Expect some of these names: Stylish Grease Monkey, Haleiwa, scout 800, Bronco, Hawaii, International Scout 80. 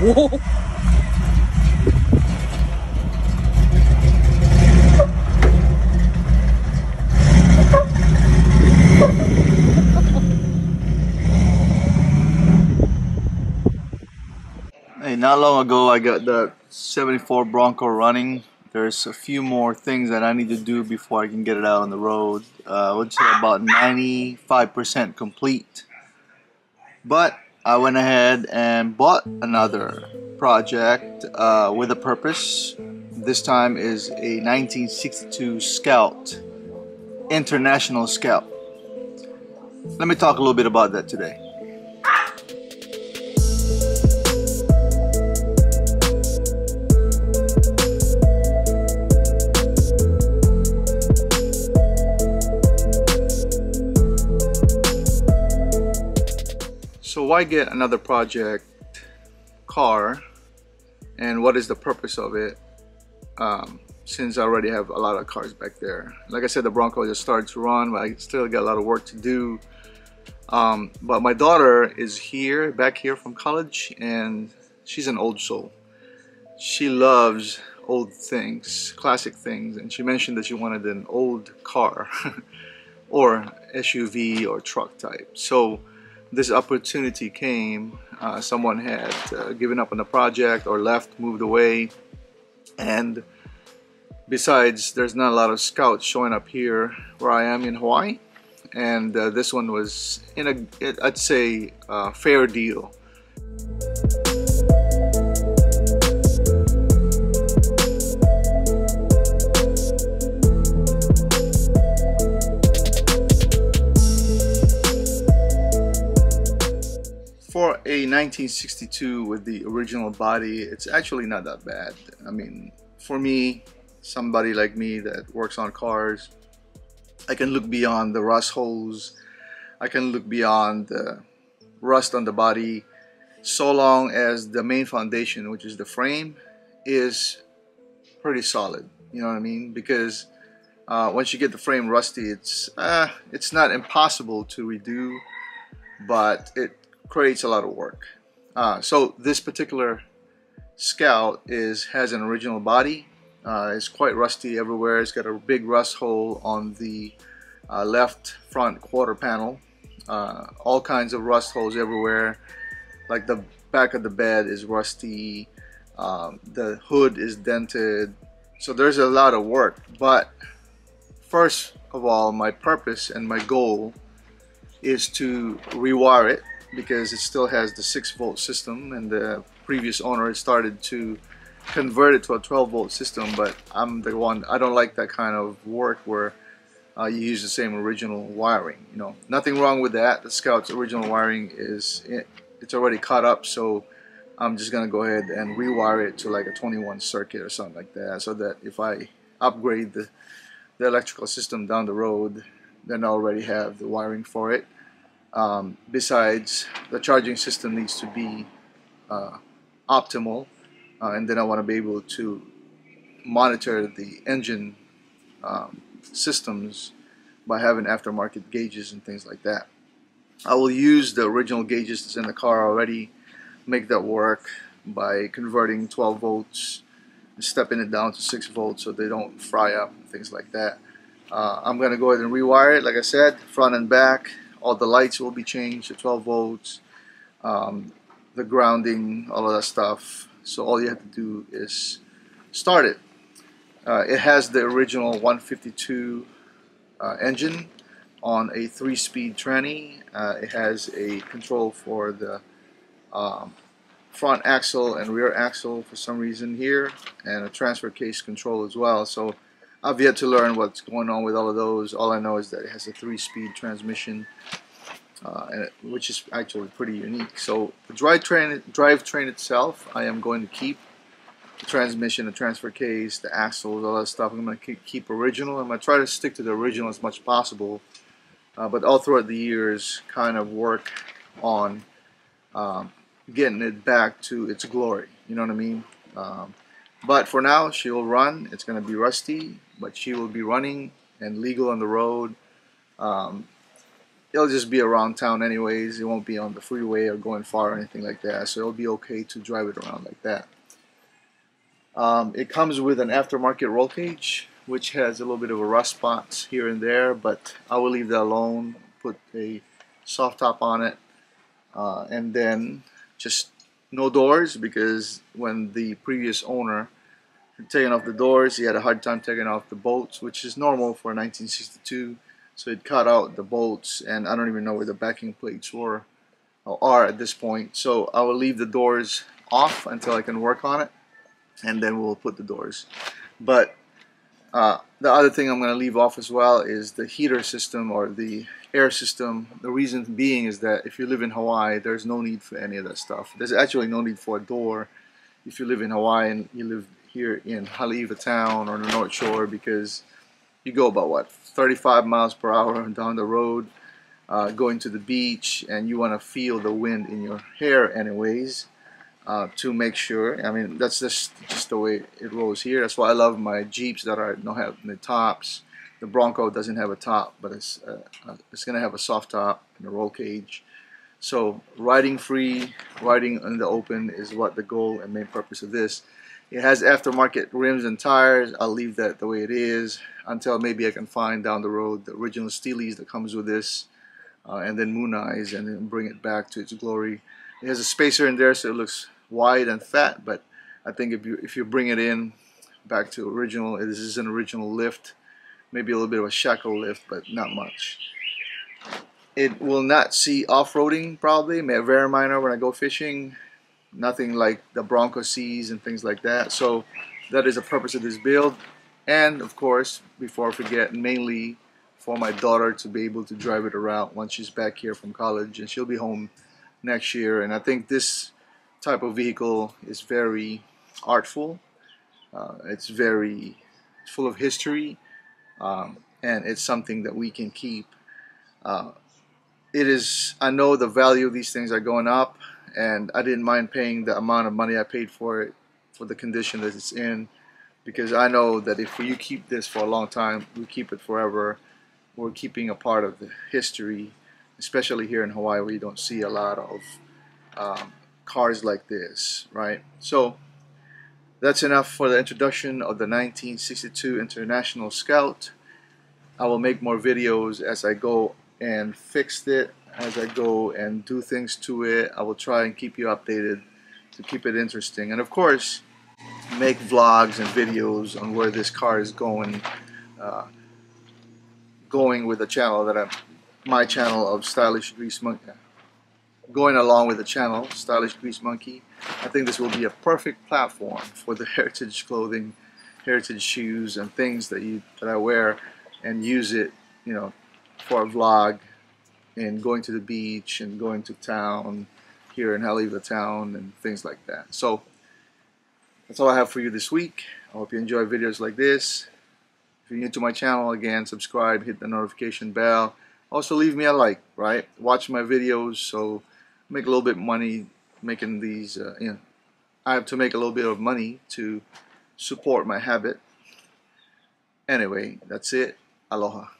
Whoa. Hey, not long ago I got the 74 Bronco running. There's a few more things that I need to do before I can get it out on the road. I would say about 95% complete. But I went ahead and bought another project with a purpose. This time is a 1962 Scout, International Scout. Let me talk a little bit about that today. So why get another project car, and what is the purpose of it, since I already have a lot of cars back there? Like I said, the Bronco just started to run, but I still got a lot of work to do. But my daughter is here, back here from college, and she's an old soul. She loves old things, classic things, and she mentioned that she wanted an old car or SUV or truck type. So this opportunity came. Someone had given up on the project or left, moved away, and besides, there's not a lot of Scouts showing up here where I am in Hawaii, and this one was in a, I'd say, fair deal. For a 1962 with the original body, it's actually not that bad. I mean, for me, somebody like me that works on cars, I can look beyond the rust holes, I can look beyond the rust on the body, so long as the main foundation, which is the frame, is pretty solid. You know what I mean? Because once you get the frame rusty, it's not impossible to redo, but it creates a lot of work. So this particular Scout has an original body. It's quite rusty everywhere. It's got a big rust hole on the left front quarter panel. All kinds of rust holes everywhere. Like the back of the bed is rusty. The hood is dented. So there's a lot of work. But first of all, my purpose and my goal is to rewire it, because it still has the 6-volt system, and the previous owner started to convert it to a 12-volt system, but I'm the one, I don't like that kind of work where you use the same original wiring. You know, nothing wrong with that. The Scout's original wiring it's already caught up, so I'm just gonna go ahead and rewire it to like a 21 circuit or something like that, so that if I upgrade the electrical system down the road, then I already have the wiring for it. Besides, the charging system needs to be optimal, and then I want to be able to monitor the engine systems by having aftermarket gauges and things like that. I will use the original gauges that's in the car already, make that work by converting 12 volts and stepping it down to 6 volts so they don't fry up and things like that. I'm going to go ahead and rewire it, like I said, front and back. All the lights will be changed to 12 volts, the grounding, all of that stuff. So all you have to do is start it. It has the original 152 engine on a 3-speed tranny. It has a control for the front axle and rear axle for some reason here, and a transfer case control as well. So I've yet to learn what's going on with all of those. All I know is that it has a 3-speed transmission, which is actually pretty unique. So the drivetrain itself, I am going to keep the transmission, the transfer case, the axles, all that stuff. I'm going to keep original. I'm going to try to stick to the original as much as possible, but all throughout the years, kind of work on getting it back to its glory. You know what I mean? But for now, she will run. It's going to be rusty, but she will be running and legal on the road. it'll just be around town anyways. It won't be on the freeway or going far or anything like that, so it'll be okay to drive it around like that. It comes with an aftermarket roll cage, which has a little bit of a rust spots here and there, but I will leave that alone, put a soft top on it, and then just no doors, because when the previous owner had taken off the doors, he had a hard time taking off the bolts, which is normal for 1962. So it cut out the bolts, and I don't even know where the backing plates were or are at this point. So I will leave the doors off until I can work on it, and then we'll put the doors. But the other thing I'm going to leave off as well is the heater system or the air system. The reason being is that if you live in Hawaii, there's no need for any of that stuff. There's actually no need for a door if you live in Hawaii and you live here in Haleiwa town or the North Shore, because you go about, what, 35 miles per hour down the road, going to the beach, and you want to feel the wind in your hair anyways, to make sure. I mean, that's just the way it rolls here. That's why I love my Jeeps that don't have the tops. The Bronco doesn't have a top, but it's going to have a soft top and a roll cage. So riding free, riding in the open is what the goal and main purpose of this. It has aftermarket rims and tires. I'll leave that the way it is until maybe I can find down the road the original Steelies that comes with this, and then moon eyes, and then bring it back to its glory. It has a spacer in there, so it looks wide and fat, but I think if you bring it in back to original, this is an original lift. Maybe a little bit of a shackle lift, but not much. It will not see off-roading, probably, very minor when I go fishing. Nothing like the Bronco sees and things like that. So that is the purpose of this build. And of course, before I forget, mainly for my daughter to be able to drive it around once she's back here from college, and she'll be home next year. And I think this type of vehicle is very artful. It's very full of history. And it's something that we can keep. I know the value of these things are going up, and I didn't mind paying the amount of money I paid for it, for the condition that it's in, because I know that if you keep this for a long time, we keep it forever. We're keeping a part of the history, especially here in Hawaii, where you don't see a lot of cars like this, right? So that's enough for the introduction of the 1962 International Scout. I will make more videos as I go and fix it, as I go and do things to it. I will try and keep you updated to keep it interesting. And of course, make vlogs and videos on where this car is going, with the channel that my channel of Stylish Grease Monkey. Going along with the channel, Stylish Grease Monkey, I think this will be a perfect platform for the heritage clothing, heritage shoes, and things that I wear, and use it, you know, for a vlog, and going to the beach, and going to town here in Haleiwa town, and things like that. So that's all I have for you this week. I hope you enjoy videos like this. If you're new to my channel, again, subscribe, hit the notification bell. Also, leave me a like, right? Watch my videos, so make a little bit of money making these, you know, I have to make a little bit of money to support my habit. Anyway, that's it. Aloha.